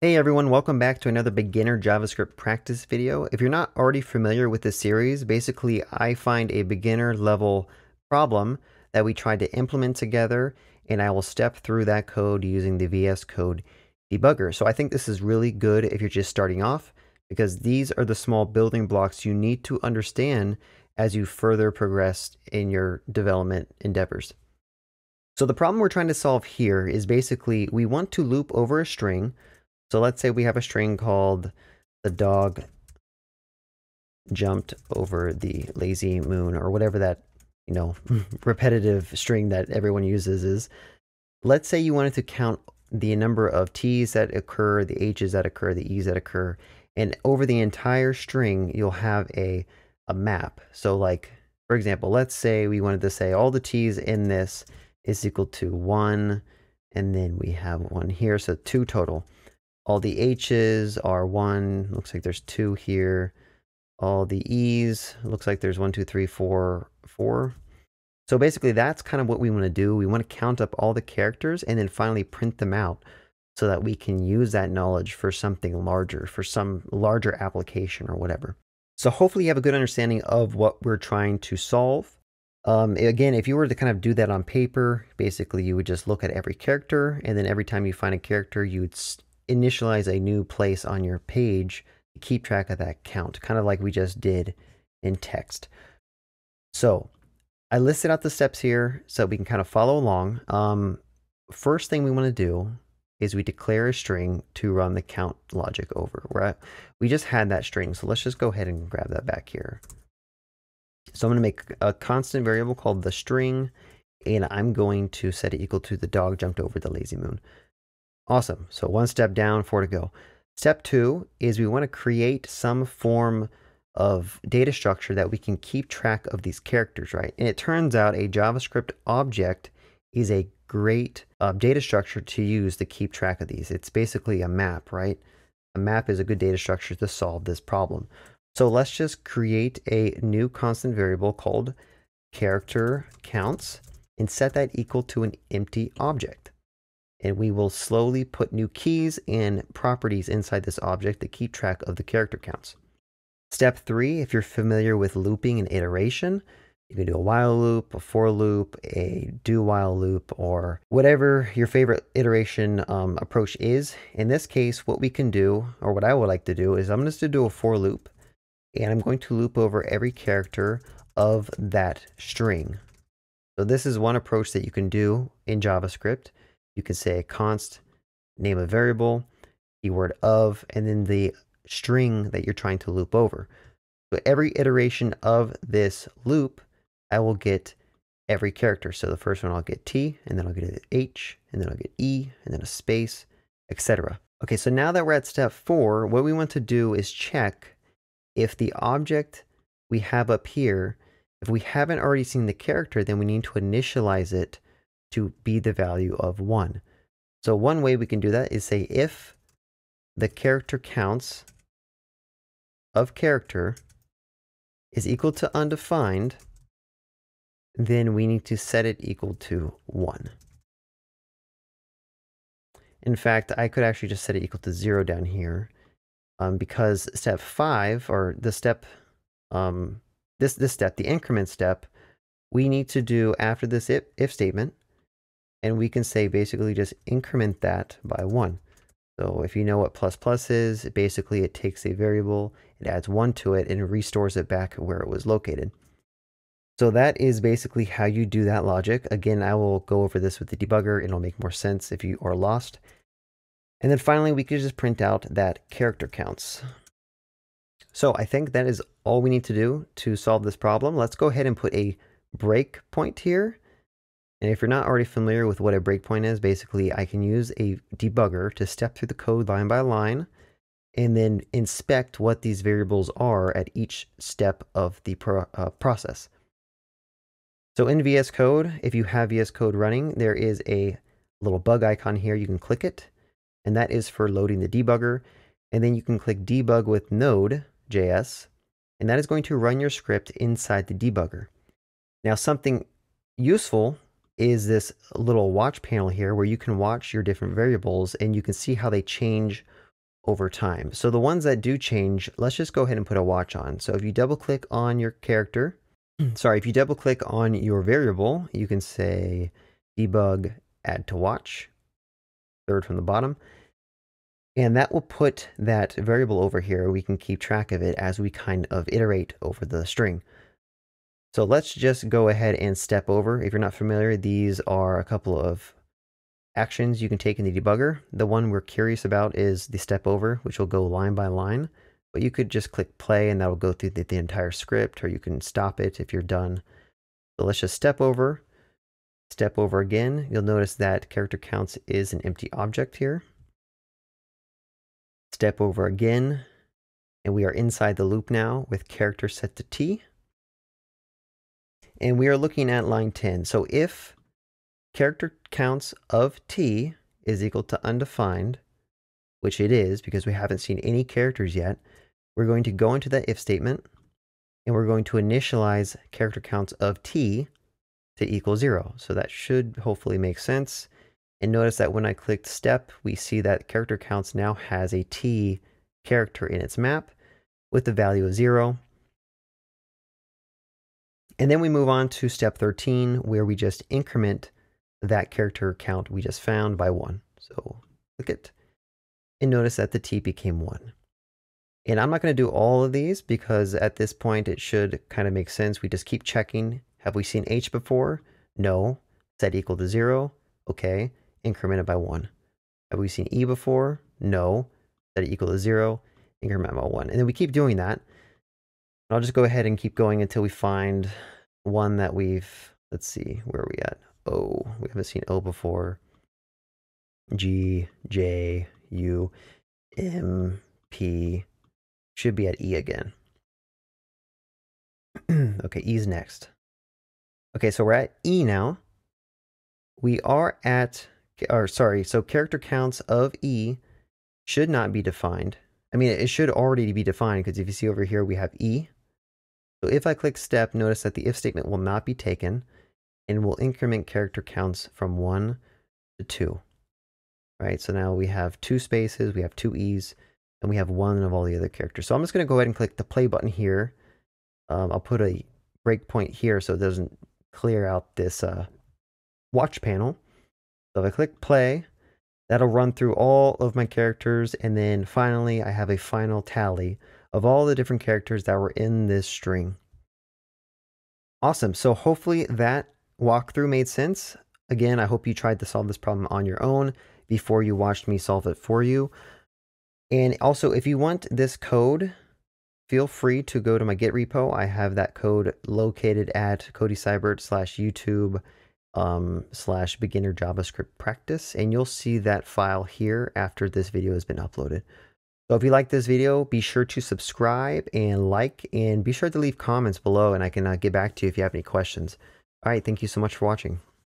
Hey everyone, welcome back to another beginner JavaScript practice video. If you're not already familiar with this series, basically I find a beginner level problem that we tried to implement together and I will step through that code using the VS Code debugger. So I think this is really good if you're just starting off because these are the small building blocks you need to understand as you further progress in your development endeavors. So the problem we're trying to solve here is basically we want to loop over a string. So let's say we have a string called the dog jumped over the lazy moon or whatever that, you know, repetitive string that everyone uses is. Let's say you wanted to count the number of T's that occur, the H's that occur, the E's that occur, and over the entire string, you'll have a map. So like, for example, let's say we wanted to say all the T's in this is equal to 1, and then we have 1 here, so 2 total. All the H's are 1, looks like there's 2 here. All the E's, looks like there's 1, 2, 3, 4, 4. So basically that's kind of what we want to do. We want to count up all the characters and then finally print them out so that we can use that knowledge for something larger, for some larger application or whatever. So hopefully you have a good understanding of what we're trying to solve. Again, if you were to kind of do that on paper, basically you would just look at every character and then every time you find a character, you would initialize a new place on your page to keep track of that count, kind of like we just did in text. So I listed out the steps here so we can kind of follow along. First thing we want to do is we declare a string to run the count logic over. We just had that string, so let's just go ahead and grab that back here. So I'm going to make a constant variable called the string, and I'm going to set it equal to the dog jumped over the lazy moon. Awesome. So one step down, 4 to go. Step 2 is we want to create some form of data structure that we can keep track of these characters, right? And it turns out a JavaScript object is a great data structure to use to keep track of these. It's basically a map, right? A map is a good data structure to solve this problem. So let's just create a new constant variable called character counts and set that equal to an empty object. And we will slowly put new keys and properties inside this object to keep track of the character counts. Step 3, if you're familiar with looping and iteration, you can do a while loop, a for loop, a do while loop, or whatever your favorite iteration approach is. In this case, what we can do, or what I would like to do, is I'm just going to do a for loop, and I'm going to loop over every character of that string. So this is one approach that you can do in JavaScript. You can say const, name a variable, keyword of, and then the string that you're trying to loop over. So every iteration of this loop, I will get every character. So the first one I'll get T, and then I'll get an H, and then I'll get E, and then a space, etc. Okay, so now that we're at step 4, what we want to do is check if the object we have up here, if we haven't already seen the character, then we need to initialize it to be the value of 1. So one way we can do that is say if the character counts of character is equal to undefined, then we need to set it equal to 1. In fact, I could actually just set it equal to 0 down here because step 5 or the step, this step, the increment step, we need to do after this if statement. And we can say basically just increment that by 1. So if you know what plus plus is, basically it takes a variable, it adds 1 to it and restores it back where it was located. So that is basically how you do that logic. Again, I will go over this with the debugger. It'll make more sense if you are lost. And then finally, we could just print out that character counts. So I think that is all we need to do to solve this problem. Let's go ahead and put a breakpoint here. And if you're not already familiar with what a breakpoint is, basically I can use a debugger to step through the code line by line and then inspect what these variables are at each step of the process. So in VS Code, if you have VS Code running, there is a little bug icon here. You can click it, and that is for loading the debugger. And then you can click debug with Node.js, and that is going to run your script inside the debugger. Now something useful is this little watch panel here where you can watch your different variables and you can see how they change over time. So the ones that do change, let's just go ahead and put a watch on. So if you double click on your character, sorry, if you double click on your variable, you can say debug add to watch, third from the bottom. And that will put that variable over here. We can keep track of it as we kind of iterate over the string. So let's just go ahead and step over. If you're not familiar, these are a couple of actions you can take in the debugger. The one we're curious about is the step over, which will go line by line, but you could just click play and that'll go through the entire script, or you can stop it if you're done. So let's just step over again. You'll notice that character counts is an empty object here. Step over again, and we are inside the loop now with character set to T. And we are looking at line 10. So if character counts of T is equal to undefined, which it is because we haven't seen any characters yet, we're going to go into that if statement and we're going to initialize character counts of T to equal 0. So that should hopefully make sense. And notice that when I clicked step, we see that character counts now has a T character in its map with the value of 0. And then we move on to step 13, where we just increment that character count we just found by 1. So click it and notice that the T became 1. And I'm not going to do all of these because at this point it should kind of make sense. We just keep checking. Have we seen H before? No. Set equal to 0. Okay. Increment it by 1. Have we seen E before? No. Set it equal to 0. Increment by 1. And then we keep doing that. I'll just go ahead and keep going until we find one that we've, let's see, where are we at? O, we haven't seen O before. G, J, U, M, P, should be at E again. Okay, E's next. Okay, so we're at E now. We are at, or sorry, so character counts of E should not be defined. I mean, it should already be defined because if you see over here, we have E. So if I click step, notice that the if statement will not be taken and will increment character counts from 1 to 2. Right, so now we have 2 spaces, we have 2 E's, and we have 1 of all the other characters. So I'm just going to go ahead and click the play button here. I'll put a breakpoint here so it doesn't clear out this watch panel. So if I click play, that'll run through all of my characters, and then finally I have a final tally of all the different characters that were in this string. Awesome, so hopefully that walkthrough made sense. Again, I hope you tried to solve this problem on your own before you watched me solve it for you. And also, if you want this code, feel free to go to my Git repo. I have that code located at codyseibert.com/YouTube/beginner JavaScript practice, and you'll see that file here after this video has been uploaded. So if you like this video, be sure to subscribe and like, and be sure to leave comments below, and I can get back to you if you have any questions. All right, thank you so much for watching.